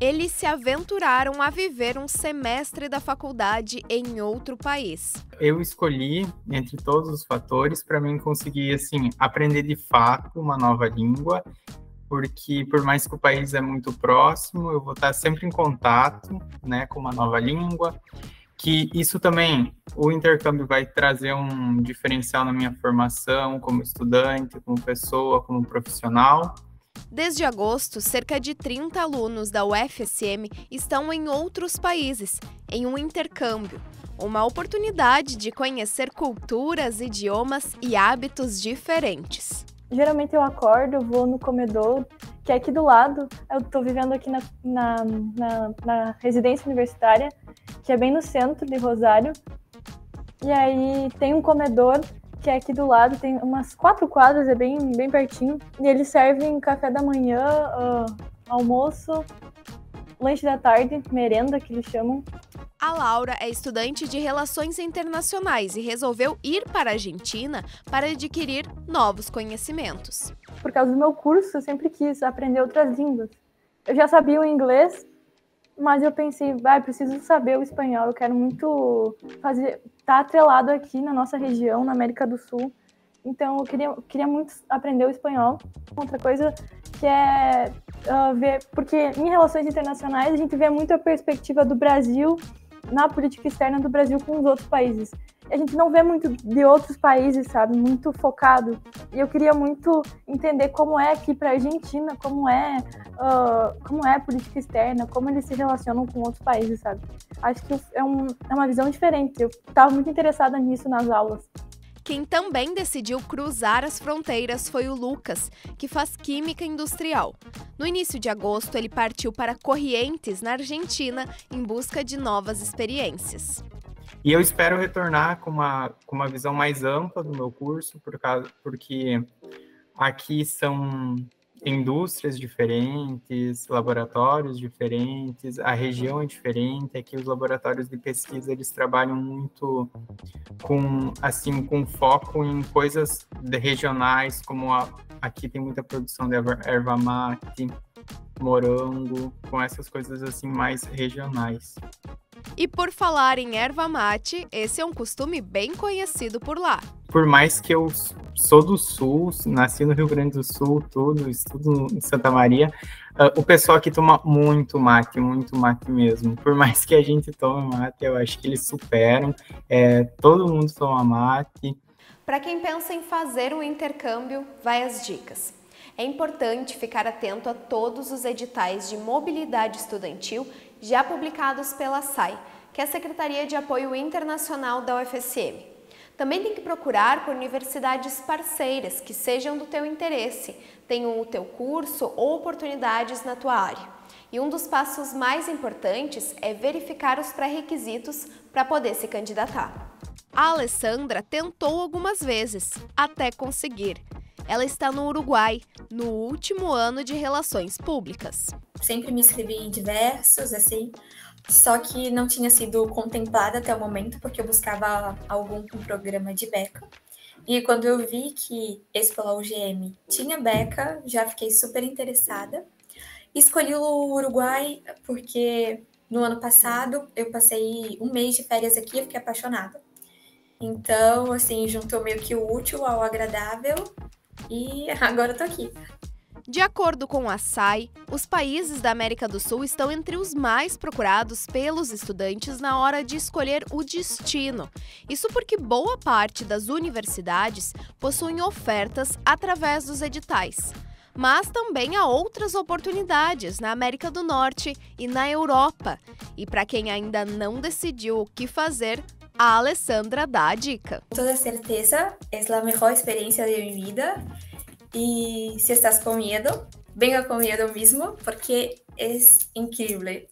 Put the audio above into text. Eles se aventuraram a viver um semestre da faculdade em outro país. Eu escolhi, entre todos os fatores, para mim conseguir assim, aprender de fato uma nova língua, porque por mais que o país é muito próximo, eu vou estar sempre em contato, né, com uma nova língua, que isso também, o intercâmbio vai trazer um diferencial na minha formação como estudante, como pessoa, como profissional. Desde agosto, cerca de 30 alunos da UFSM estão em outros países, em um intercâmbio. Uma oportunidade de conhecer culturas, idiomas e hábitos diferentes. Geralmente eu acordo, vou no comedor, que é aqui do lado. Eu estou vivendo aqui na residência universitária, que é bem no centro de Rosário. E aí tem um comedor que é aqui do lado, tem umas 4 quadras, é bem pertinho. E eles servem café da manhã, almoço, lanche da tarde, merenda, que eles chamam. A Laura é estudante de Relações Internacionais e resolveu ir para a Argentina para adquirir novos conhecimentos. Por causa do meu curso, eu sempre quis aprender outras línguas. Eu já sabia o inglês, mas eu pensei, preciso saber o espanhol, eu quero muito tá atrelado aqui na nossa região, na América do Sul, então eu queria muito aprender o espanhol. Outra coisa que é ver, porque em Relações Internacionais a gente vê muito a perspectiva do Brasil na política externa do Brasil com os outros países. A gente não vê muito de outros países, sabe, muito focado. E eu queria muito entender como é aqui para a Argentina, como é a política externa, como eles se relacionam com outros países, sabe. Acho que é uma visão diferente, eu estava muito interessada nisso nas aulas. Quem também decidiu cruzar as fronteiras foi o Lucas, que faz química industrial. No início de agosto, ele partiu para Corrientes, na Argentina, em busca de novas experiências. E eu espero retornar com uma visão mais ampla do meu curso, porque aqui são indústrias diferentes, laboratórios diferentes, a região é diferente, aqui os laboratórios de pesquisa eles trabalham muito com foco em coisas regionais, como aqui tem muita produção de erva mate, morango, com essas coisas assim mais regionais. E por falar em erva mate, esse é um costume bem conhecido por lá. Por mais que eu sou do Sul, nasci no Rio Grande do Sul, estudo em Santa Maria, o pessoal aqui toma muito mate mesmo. Por mais que a gente tome mate, eu acho que eles superam, todo mundo toma mate. Para quem pensa em fazer um intercâmbio, vai as dicas. É importante ficar atento a todos os editais de mobilidade estudantil já publicados pela SAI, que é a Secretaria de Apoio Internacional da UFSM. Também tem que procurar por universidades parceiras que sejam do teu interesse, tenham o teu curso ou oportunidades na tua área. E um dos passos mais importantes é verificar os pré-requisitos para poder se candidatar. A Alessandra tentou algumas vezes, até conseguir. Ela está no Uruguai, no último ano de Relações Públicas. Sempre me inscrevi em diversos, assim, só que não tinha sido contemplada até o momento, porque eu buscava algum programa de beca. E quando eu vi que esse pela UGM tinha beca, já fiquei super interessada. Escolhi o Uruguai porque no ano passado eu passei um mês de férias aqui e fiquei apaixonada. Então, assim, juntou meio que o útil ao agradável. E agora eu tô aqui. De acordo com a SAI, os países da América do Sul estão entre os mais procurados pelos estudantes na hora de escolher o destino. Isso porque boa parte das universidades possuem ofertas através dos editais. Mas também há outras oportunidades na América do Norte e na Europa. E para quem ainda não decidiu o que fazer, a Alessandra dá a dica. Com toda certeza, é a melhor experiência da minha vida. E se estás com medo, venha com medo mesmo, porque é incrível.